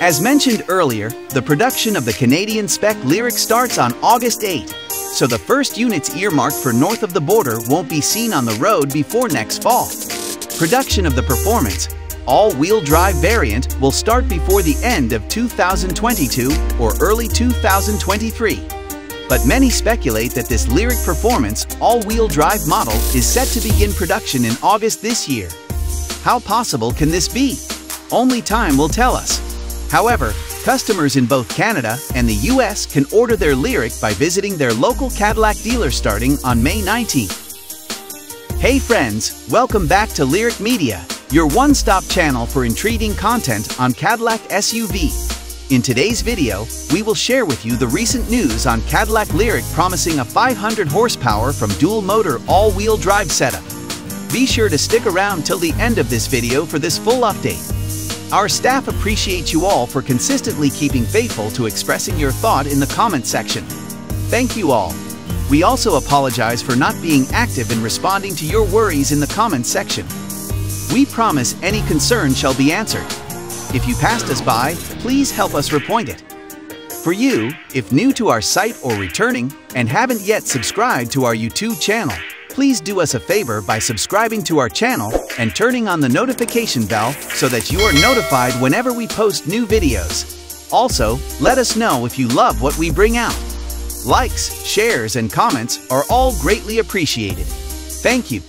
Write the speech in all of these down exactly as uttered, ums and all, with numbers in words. As mentioned earlier, the production of the Canadian spec Lyriq starts on August eighth, so the first units earmarked for north of the border won't be seen on the road before next fall. Production of the performance, all-wheel drive variant will start before the end of two thousand twenty-two or early two thousand twenty-three. But many speculate that this Lyriq performance all-wheel drive model is set to begin production in August this year. How possible can this be? Only time will tell us. However, customers in both Canada and the U S can order their Lyriq by visiting their local Cadillac dealer starting on May nineteenth. Hey friends, welcome back to Lyric Media, your one-stop channel for intriguing content on Cadillac S U V. In today's video, we will share with you the recent news on Cadillac Lyriq promising a five hundred horsepower from dual-motor all-wheel drive setup. Be sure to stick around till the end of this video for this full update. Our staff appreciates you all for consistently keeping faithful to expressing your thought in the comment section. Thank you all. We also apologize for not being active in responding to your worries in the comment section. We promise any concern shall be answered. If you passed us by, please help us repoint it. For you, if new to our site or returning and haven't yet subscribed to our YouTube channel, please do us a favor by subscribing to our channel and turning on the notification bell so that you are notified whenever we post new videos. Also, let us know if you love what we bring out. Likes, shares, and comments are all greatly appreciated. Thank you.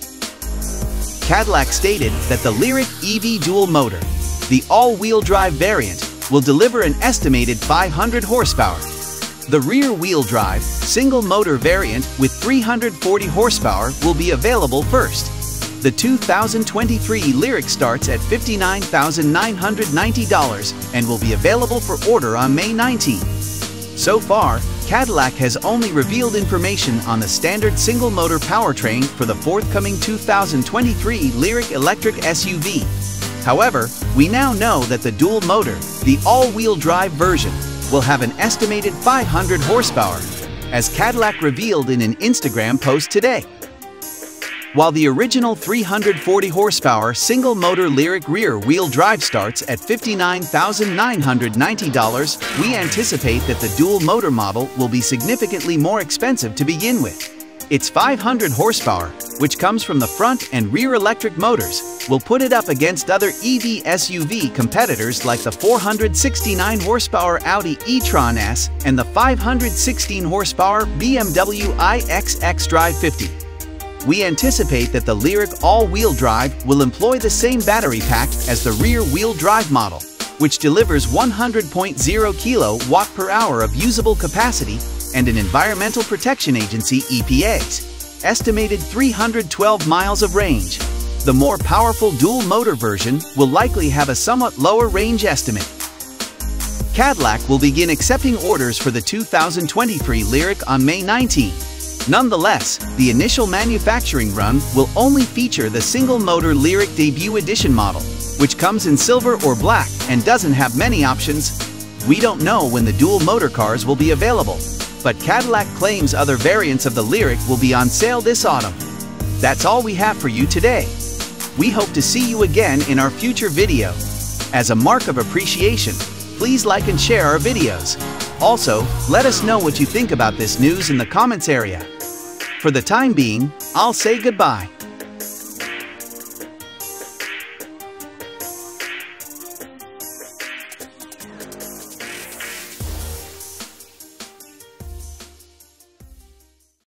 Cadillac stated that the Lyriq E V dual motor, the all-wheel drive variant, will deliver an estimated five hundred horsepower. The rear-wheel drive, single-motor variant with three hundred forty horsepower will be available first. The two thousand twenty-three Lyriq starts at fifty-nine thousand nine hundred ninety dollars and will be available for order on May nineteenth. So far, Cadillac has only revealed information on the standard single-motor powertrain for the forthcoming two thousand twenty-three Lyriq electric S U V. However, we now know that the dual motor, the all-wheel drive version, will have an estimated five hundred horsepower, as Cadillac revealed in an Instagram post today. While the original three hundred forty horsepower single-motor Lyriq rear-wheel drive starts at fifty-nine thousand nine hundred ninety dollars, we anticipate that the dual-motor model will be significantly more expensive to begin with. Its five hundred horsepower, which comes from the front and rear electric motors, will put it up against other E V S U V competitors like the four hundred sixty-nine horsepower Audi e-tron S and the five hundred sixteen horsepower B M W iX xDrive fifty. We anticipate that the Lyriq all-wheel drive will employ the same battery pack as the rear-wheel drive model, which delivers one hundred kilowatt-hours of usable capacity, and an Environmental Protection Agency E P A's estimated three hundred twelve miles of range. The more powerful dual-motor version will likely have a somewhat lower range estimate. Cadillac will begin accepting orders for the two thousand twenty-three Lyriq on May nineteenth. Nonetheless, the initial manufacturing run will only feature the single-motor Lyriq Debut Edition model, which comes in silver or black and doesn't have many options. We don't know when the dual-motor cars will be available, but Cadillac claims other variants of the Lyriq will be on sale this autumn. That's all we have for you today. We hope to see you again in our future video. As a mark of appreciation, please like and share our videos. Also, let us know what you think about this news in the comments area. For the time being, I'll say goodbye.